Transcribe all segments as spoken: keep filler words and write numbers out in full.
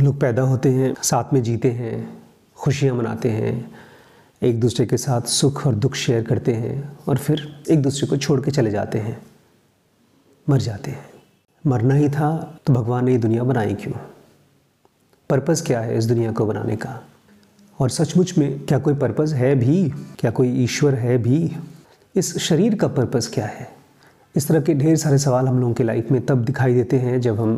लोग पैदा होते हैं, साथ में जीते हैं, खुशियाँ मनाते हैं, एक दूसरे के साथ सुख और दुख शेयर करते हैं और फिर एक दूसरे को छोड़ के चले जाते हैं, मर जाते हैं। मरना ही था तो भगवान ने ये दुनिया बनाई क्यों? पर्पस क्या है इस दुनिया को बनाने का? और सचमुच में क्या कोई पर्पस है भी? क्या कोई ईश्वर है भी? इस शरीर का पर्पस क्या है? इस तरह के ढेर सारे सवाल हम लोगों की लाइफ में तब दिखाई देते हैं जब हम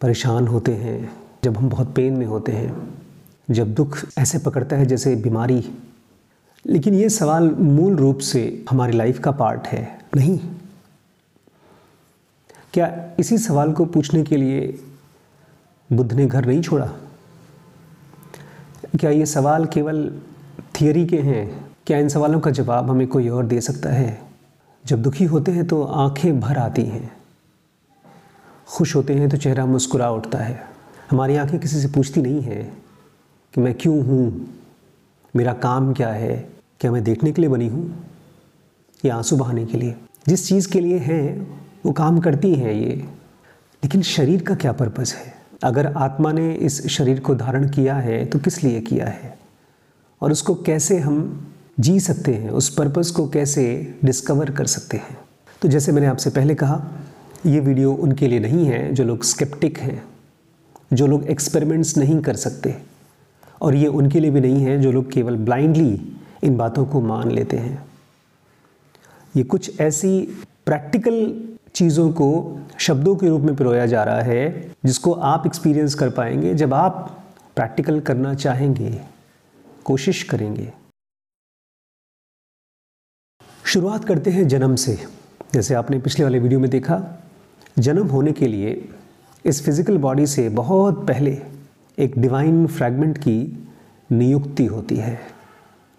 परेशान होते हैं, जब हम बहुत पेन में होते हैं, जब दुख ऐसे पकड़ता है जैसे बीमारी। लेकिन ये सवाल मूल रूप से हमारी लाइफ का पार्ट है, नहीं? क्या इसी सवाल को पूछने के लिए बुद्ध ने घर नहीं छोड़ा? क्या ये सवाल केवल थियरी के हैं? क्या इन सवालों का जवाब हमें कोई और दे सकता है? जब दुखी होते हैं तो आंखें भर आती हैं, खुश होते हैं तो चेहरा मुस्कुरा उठता है। हमारी आंखें किसी से पूछती नहीं हैं कि मैं क्यों हूँ, मेरा काम क्या है, क्या मैं देखने के लिए बनी हूँ या आंसू बहाने के लिए? जिस चीज़ के लिए हैं वो काम करती हैं ये। लेकिन शरीर का क्या पर्पस है? अगर आत्मा ने इस शरीर को धारण किया है तो किस लिए किया है और उसको कैसे हम जी सकते हैं, उस पर्पस को कैसे डिस्कवर कर सकते हैं? तो जैसे मैंने आपसे पहले कहा, ये वीडियो उनके लिए नहीं है जो लोग स्केप्टिक हैं, जो लोग एक्सपेरिमेंट्स नहीं कर सकते, और ये उनके लिए भी नहीं है जो लोग केवल ब्लाइंडली इन बातों को मान लेते हैं। ये कुछ ऐसी प्रैक्टिकल चीज़ों को शब्दों के रूप में पिरोया जा रहा है जिसको आप एक्सपीरियंस कर पाएंगे जब आप प्रैक्टिकल करना चाहेंगे, कोशिश करेंगे। शुरुआत करते हैं जन्म से। जैसे आपने पिछले वाले वीडियो में देखा, जन्म होने के लिए इस फिज़िकल बॉडी से बहुत पहले एक डिवाइन फ्रैगमेंट की नियुक्ति होती है।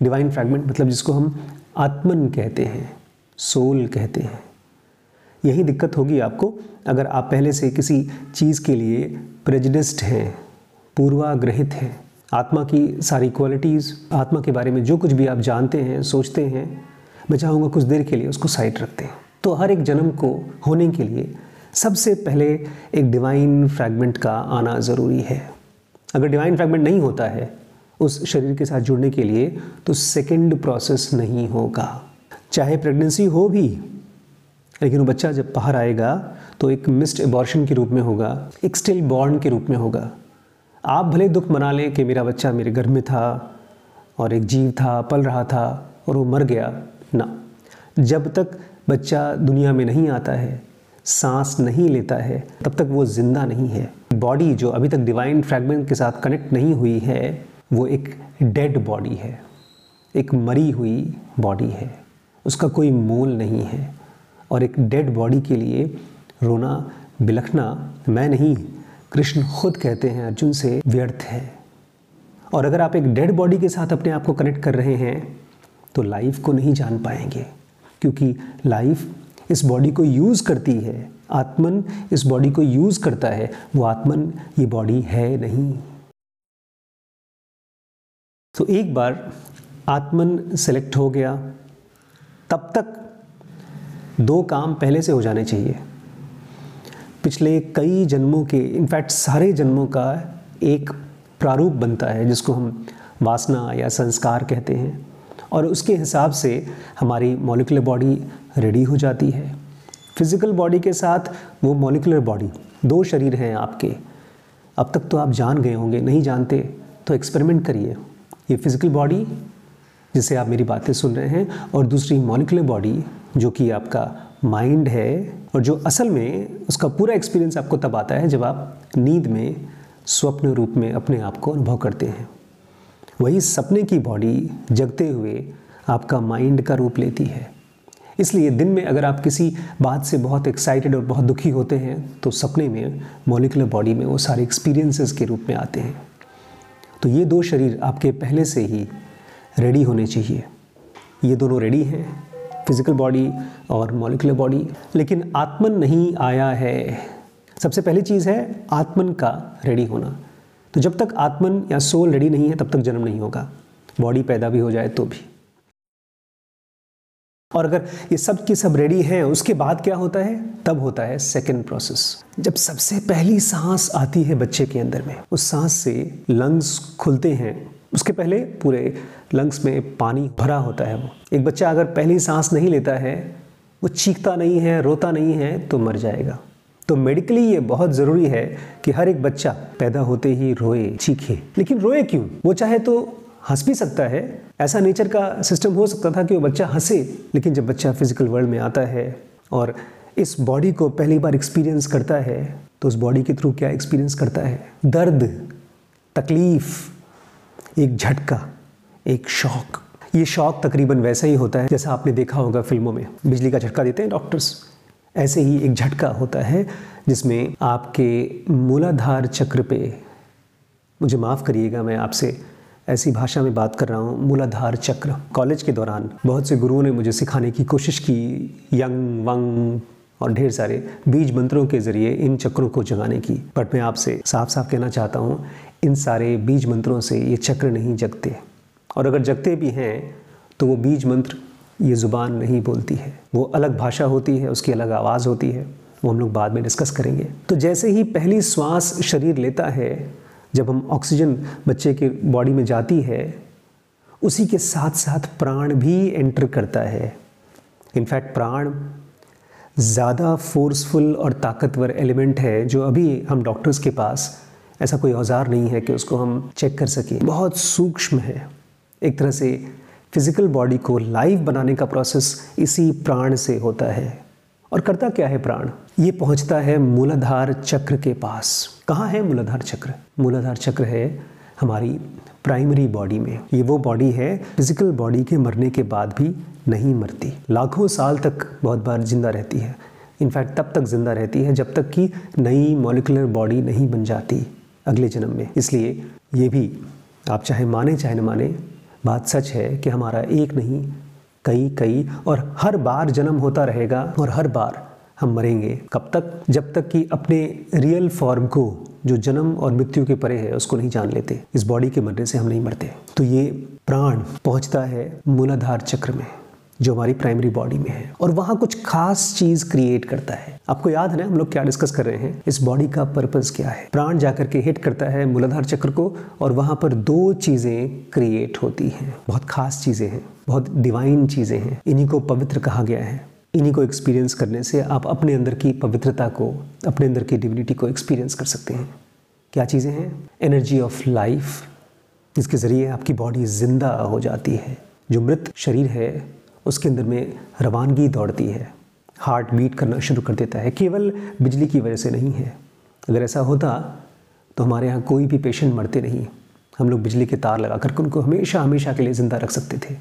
डिवाइन फ्रैगमेंट मतलब जिसको हम आत्मन कहते हैं, सोल कहते हैं। यही दिक्कत होगी आपको अगर आप पहले से किसी चीज़ के लिए प्रेजुडिस्ड हैं, पूर्वाग्रहित हैं। आत्मा की सारी क्वालिटीज़, आत्मा के बारे में जो कुछ भी आप जानते हैं, सोचते हैं, मैं चाहूँगा कुछ देर के लिए उसको साइड रखते हैं। तो हर एक जन्म को होने के लिए सबसे पहले एक डिवाइन फ्रैगमेंट का आना ज़रूरी है। अगर डिवाइन फ्रैगमेंट नहीं होता है उस शरीर के साथ जुड़ने के लिए तो सेकेंड प्रोसेस नहीं होगा। चाहे प्रेगनेंसी हो भी, लेकिन वो बच्चा जब बाहर आएगा तो एक मिस्ड एबॉर्शन के रूप में होगा, एक स्टिल बॉर्न के रूप में होगा। आप भले दुख मना लें कि मेरा बच्चा मेरे घर में था और एक जीव था, पल रहा था और वो मर गया, ना। जब तक बच्चा दुनिया में नहीं आता है, सांस नहीं लेता है, तब तक वो जिंदा नहीं है। बॉडी जो अभी तक डिवाइन फ्रैगमेंट के साथ कनेक्ट नहीं हुई है वो एक डेड बॉडी है, एक मरी हुई बॉडी है, उसका कोई मोल नहीं है। और एक डेड बॉडी के लिए रोना बिलखना, मैं नहीं, कृष्ण खुद कहते हैं अर्जुन से, व्यर्थ है। और अगर आप एक डेड बॉडी के साथ अपने आप को कनेक्ट कर रहे हैं तो लाइफ को नहीं जान पाएंगे, क्योंकि लाइफ इस बॉडी को यूज़ करती है, आत्मन इस बॉडी को यूज़ करता है। वो आत्मन ये बॉडी है नहीं। तो एक बार आत्मन सेलेक्ट हो गया तब तक दो काम पहले से हो जाने चाहिए। पिछले कई जन्मों के, इनफैक्ट सारे जन्मों का एक प्रारूप बनता है जिसको हम वासना या संस्कार कहते हैं, और उसके हिसाब से हमारी मॉलिक्यूलर बॉडी रेडी हो जाती है। फिज़िकल बॉडी के साथ वो मॉलिक्यूलर बॉडी, दो शरीर हैं आपके। अब तक तो आप जान गए होंगे, नहीं जानते तो एक्सपेरिमेंट करिए। ये फिज़िकल बॉडी जिससे आप मेरी बातें सुन रहे हैं और दूसरी मॉलिक्यूलर बॉडी जो कि आपका माइंड है, और जो असल में उसका पूरा एक्सपीरियंस आपको तब आता है जब आप नींद में स्वप्न रूप में अपने आप को अनुभव करते हैं। वही सपने की बॉडी जगते हुए आपका माइंड का रूप लेती है। इसलिए दिन में अगर आप किसी बात से बहुत एक्साइटेड और बहुत दुखी होते हैं तो सपने में, मॉलिक्यूलर बॉडी में वो सारे एक्सपीरियंसेस के रूप में आते हैं। तो ये दो शरीर आपके पहले से ही रेडी होने चाहिए। ये दोनों रेडी हैं, फिज़िकल बॉडी और मॉलिक्यूलर बॉडी, लेकिन आत्मन नहीं आया है। सबसे पहली चीज़ है आत्मन का रेडी होना। तो जब तक आत्मन या सोल रेडी नहीं है तब तक जन्म नहीं होगा, बॉडी पैदा भी हो जाए तो भी। और अगर ये सब की सब रेडी हैं उसके बाद क्या होता है, तब होता है सेकेंड प्रोसेस। जब सबसे पहली सांस आती है बच्चे के अंदर में, उस सांस से लंग्स खुलते हैं। उसके पहले पूरे लंग्स में पानी भरा होता है। वो एक बच्चा अगर पहली सांस नहीं लेता है, वो चीखता नहीं है, रोता नहीं है, तो मर जाएगा। तो मेडिकली ये बहुत ज़रूरी है कि हर एक बच्चा पैदा होते ही रोए, चीखे। लेकिन रोए क्यों? वो चाहे तो हंस भी सकता है, ऐसा नेचर का सिस्टम हो सकता था कि वो बच्चा हंसे। लेकिन जब बच्चा फिजिकल वर्ल्ड में आता है और इस बॉडी को पहली बार एक्सपीरियंस करता है, तो उस बॉडी के थ्रू क्या एक्सपीरियंस करता है? दर्द, तकलीफ, एक झटका, एक शॉक। ये शॉक तकरीबन वैसा ही होता है जैसा आपने देखा होगा फिल्मों में, बिजली का झटका देते हैं डॉक्टर्स। ऐसे ही एक झटका होता है जिसमें आपके मूलाधार चक्र पे, मुझे माफ़ करिएगा मैं आपसे ऐसी भाषा में बात कर रहा हूँ, मूलाधार चक्र। कॉलेज के दौरान बहुत से गुरुओं ने मुझे सिखाने की कोशिश की, यंग वंग और ढेर सारे बीज मंत्रों के ज़रिए इन चक्रों को जगाने की। बट मैं आपसे साफ साफ कहना चाहता हूँ, इन सारे बीज मंत्रों से ये चक्र नहीं जगते, और अगर जगते भी हैं तो वो बीज मंत्र ये ज़ुबान नहीं बोलती है। वो अलग भाषा होती है, उसकी अलग आवाज़ होती है, वो हम लोग बाद में डिस्कस करेंगे। तो जैसे ही पहली श्वास शरीर लेता है, जब हम ऑक्सीजन बच्चे के बॉडी में जाती है, उसी के साथ साथ प्राण भी एंटर करता है। इनफैक्ट प्राण ज़्यादा फोर्सफुल और ताकतवर एलिमेंट है, जो अभी हम डॉक्टर्स के पास ऐसा कोई औजार नहीं है कि उसको हम चेक कर सकें। बहुत सूक्ष्म है। एक तरह से फिज़िकल बॉडी को लाइव बनाने का प्रोसेस इसी प्राण से होता है। और करता क्या है प्राण? ये पहुंचता है मूलाधार चक्र के पास। कहाँ है मूलाधार चक्र? मूलाधार चक्र है हमारी प्राइमरी बॉडी में। ये वो बॉडी है फिज़िकल बॉडी के मरने के बाद भी नहीं मरती, लाखों साल तक बहुत बार जिंदा रहती है। इनफैक्ट तब तक जिंदा रहती है जब तक कि नई मॉलिकुलर बॉडी नहीं बन जाती अगले जन्म में। इसलिए ये भी, आप चाहे माने चाहे न माने, बात सच है कि हमारा एक नहीं कई कई और हर बार जन्म होता रहेगा, और हर बार हम मरेंगे। कब तक? जब तक कि अपने रियल फॉर्म को, जो जन्म और मृत्यु के परे है, उसको नहीं जान लेते। इस बॉडी के मरने से हम नहीं मरते। तो ये प्राण पहुंचता है मूलाधार चक्र में, जो हमारी प्राइमरी बॉडी में है, और वहाँ कुछ खास चीज़ क्रिएट करता है। आपको याद है ना हम लोग क्या डिस्कस कर रहे हैं, इस बॉडी का पर्पस क्या है? प्राण जाकर के हिट करता है मूलाधार चक्र को, और वहाँ पर दो चीज़ें क्रिएट होती हैं। बहुत खास चीज़ें हैं, बहुत डिवाइन चीज़ें हैं। इन्हीं को पवित्र कहा गया है। इन्हीं को एक्सपीरियंस करने से आप अपने अंदर की पवित्रता को, अपने अंदर की डिविनिटी को एक्सपीरियंस कर सकते हैं। क्या चीज़ें हैं? एनर्जी ऑफ लाइफ, जिसके ज़रिए आपकी बॉडी जिंदा हो जाती है। जो मृत शरीर है उसके अंदर में रवानगी दौड़ती है, हार्ट बीट करना शुरू कर देता है। केवल बिजली की वजह से नहीं है। अगर ऐसा होता तो हमारे यहाँ कोई भी पेशेंट मरते नहीं। हम लोग बिजली के तार लगा करके उनको हमेशा हमेशा के लिए ज़िंदा रख सकते थे।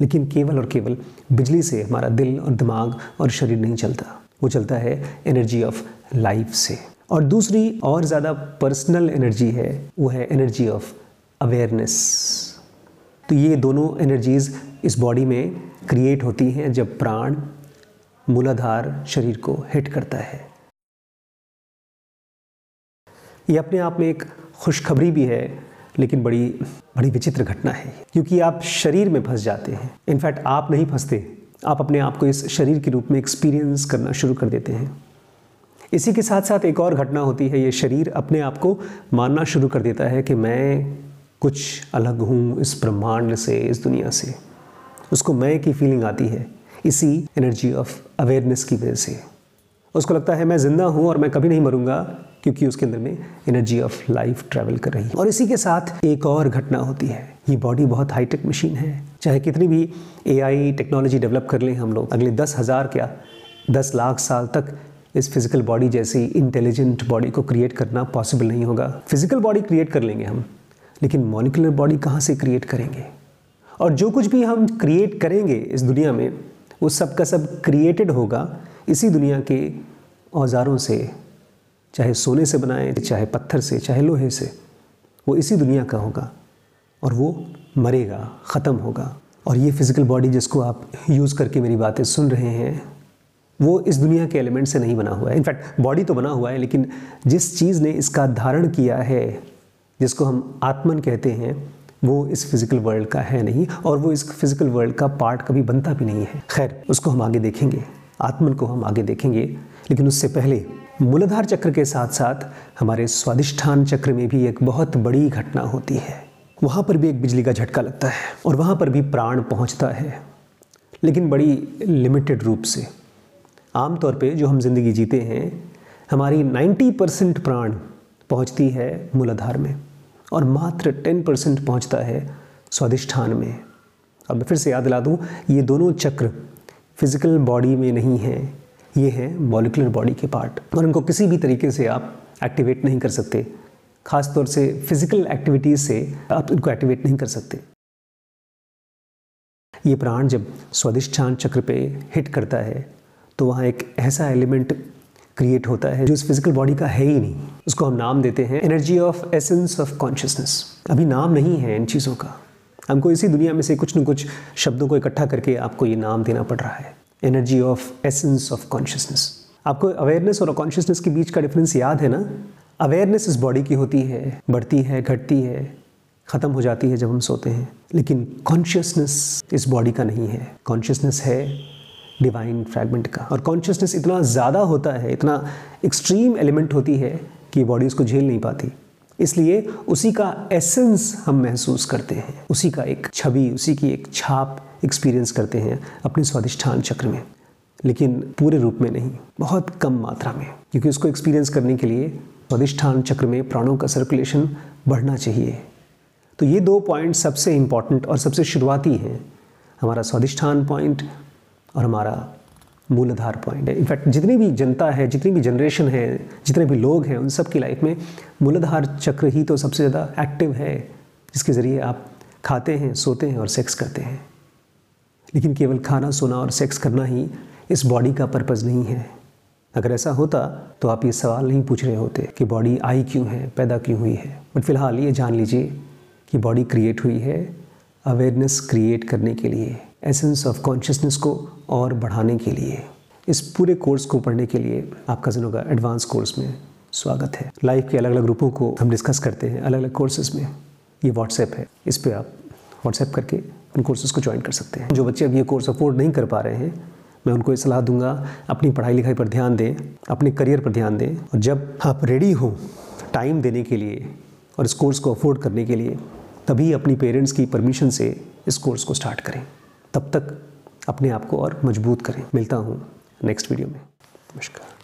लेकिन केवल और केवल बिजली से हमारा दिल और दिमाग और शरीर नहीं चलता, वो चलता है एनर्जी ऑफ लाइफ से। और दूसरी और ज़्यादा पर्सनल एनर्जी है, वो है एनर्जी ऑफ अवेयरनेस। तो ये दोनों एनर्जीज़ इस बॉडी में क्रिएट होती हैं जब प्राण मूलाधार शरीर को हिट करता है। ये अपने आप में एक खुशखबरी भी है, लेकिन बड़ी बड़ी विचित्र घटना है, क्योंकि आप शरीर में फंस जाते हैं। इनफैक्ट आप नहीं फंसते, आप अपने आप को इस शरीर के रूप में एक्सपीरियंस करना शुरू कर देते हैं। इसी के साथ साथ एक और घटना होती है, ये शरीर अपने आप को मानना शुरू कर देता है कि मैं कुछ अलग हूँ इस ब्रह्मांड से, इस दुनिया से। उसको मैं की फीलिंग आती है इसी एनर्जी ऑफ अवेयरनेस की वजह से। उसको लगता है मैं ज़िंदा हूँ और मैं कभी नहीं मरूँगा, क्योंकि उसके अंदर में एनर्जी ऑफ लाइफ ट्रैवल कर रही है। और इसी के साथ एक और घटना होती है, ये बॉडी बहुत हाईटेक मशीन है। चाहे कितनी भी एआई टेक्नोलॉजी डेवलप कर लें हम लोग, अगले दस हज़ार क्या दस लाख साल तक इस फिज़िकल बॉडी जैसी इंटेलिजेंट बॉडी को क्रिएट करना पॉसिबल नहीं होगा। फिज़िकल बॉडी क्रिएट कर लेंगे हम, लेकिन मॉलिक्यूलर बॉडी कहाँ से क्रिएट करेंगे? और जो कुछ भी हम क्रिएट करेंगे इस दुनिया में, वो सब का सब क्रिएटेड होगा इसी दुनिया के औजारों से। चाहे सोने से बनाएं, चाहे पत्थर से, चाहे लोहे से, वो इसी दुनिया का होगा, और वो मरेगा, ख़त्म होगा। और ये फिज़िकल बॉडी जिसको आप यूज़ करके मेरी बातें सुन रहे हैं, वो इस दुनिया के एलिमेंट से नहीं बना हुआ है। इनफैक्ट बॉडी तो बना हुआ है, लेकिन जिस चीज़ ने इसका धारण किया है, जिसको हम आत्मन कहते हैं, वो इस फिज़िकल वर्ल्ड का है नहीं और वो इस फिज़िकल वर्ल्ड का पार्ट कभी बनता भी नहीं है। खैर, उसको हम आगे देखेंगे, आत्मन को हम आगे देखेंगे, लेकिन उससे पहले मूलाधार चक्र के साथ साथ हमारे स्वादिष्ठान चक्र में भी एक बहुत बड़ी घटना होती है। वहाँ पर भी एक बिजली का झटका लगता है और वहाँ पर भी प्राण पहुँचता है, लेकिन बड़ी लिमिटेड रूप से। आमतौर पे जो हम ज़िंदगी जीते हैं, हमारी नब्बे परसेंट प्राण पहुँचती है मूलाधार में और मात्र दस परसेंट पहुँचता है स्वादिष्ठान में। अब मैं फिर से याद दिला दूँ, ये दोनों चक्र फिज़िकल बॉडी में नहीं है, ये हैं मॉलिक्यूलर बॉडी के पार्ट और इनको किसी भी तरीके से आप एक्टिवेट नहीं कर सकते। ख़ास तौर से फिज़िकल एक्टिविटीज़ से आप इनको एक्टिवेट नहीं कर सकते। ये प्राण जब स्वादिष्ठान चक्र पे हिट करता है तो वहाँ एक ऐसा एलिमेंट क्रिएट होता है जो इस फिज़िकल बॉडी का है ही नहीं। उसको हम नाम देते हैं energy of essence of consciousness. अभी नाम नहीं है इन चीज़ों का, हमको इसी दुनिया में से कुछ न कुछ शब्दों को इकट्ठा करके आपको ये नाम देना पड़ रहा है, energy of essence of consciousness. आपको अवेयरनेस और कॉन्शियसनेस के बीच का डिफरेंस याद है ना। अवेयरनेस इस बॉडी की होती है, बढ़ती है, घटती है, ख़त्म हो जाती है जब हम सोते हैं, लेकिन कॉन्शियसनेस इस बॉडी का नहीं है। कॉन्शियसनेस है डिवाइन फ्रैगमेंट का और कॉन्शियसनेस इतना ज़्यादा होता है, इतना एक्सट्रीम एलिमेंट होती है कि बॉडी उसको झेल नहीं पाती, इसलिए उसी का एसेंस हम महसूस करते हैं, उसी का एक छवि, उसी की एक छाप एक्सपीरियंस करते हैं अपने स्वादिष्ठान चक्र में, लेकिन पूरे रूप में नहीं, बहुत कम मात्रा में, क्योंकि उसको एक्सपीरियंस करने के लिए स्वादिष्ठान चक्र में प्राणों का सर्कुलेशन बढ़ना चाहिए। तो ये दो पॉइंट सबसे इम्पॉर्टेंट और सबसे शुरुआती हैं, हमारा स्वादिष्ठान पॉइंट और हमारा मूलाधार पॉइंट। इनफैक्ट जितनी भी जनता है, जितनी भी जनरेशन है, जितने भी लोग हैं, उन सब की लाइफ में मूलाधार चक्र ही तो सबसे ज़्यादा एक्टिव है, जिसके ज़रिए आप खाते हैं, सोते हैं और सेक्स करते हैं। लेकिन केवल खाना, सोना और सेक्स करना ही इस बॉडी का पर्पज़ नहीं है। अगर ऐसा होता तो आप ये सवाल नहीं पूछ रहे होते कि बॉडी आई क्यों है, पैदा क्यों हुई है। बट फिलहाल ये जान लीजिए कि बॉडी क्रिएट हुई है अवेयरनेस क्रिएट करने के लिए, एसेंस ऑफ कॉन्शियसनेस को और बढ़ाने के लिए। इस पूरे कोर्स को पढ़ने के लिए आपका ज़िनो का एडवांस कोर्स में स्वागत है। लाइफ के अलग अलग रूपों को हम डिस्कस करते हैं अलग अलग कोर्सेज में। ये व्हाट्सएप है, इस पर आप व्हाट्सएप करके उन कोर्सेज़ को ज्वाइन कर सकते हैं। जो बच्चे अब ये कोर्स अफोर्ड नहीं कर पा रहे हैं, मैं उनको ये सलाह दूंगा, अपनी पढ़ाई लिखाई पर ध्यान दें, अपने करियर पर ध्यान दें, और जब आप रेडी हो टाइम देने के लिए और इस कोर्स को अफोर्ड करने के लिए, तभी अपनी पेरेंट्स की परमिशन से इस कोर्स को स्टार्ट करें। तब तक अपने आप को और मजबूत करें। मिलता हूँ नेक्स्ट वीडियो में। नमस्कार।